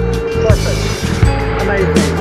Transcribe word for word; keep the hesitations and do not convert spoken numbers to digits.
Perfect. Amazing.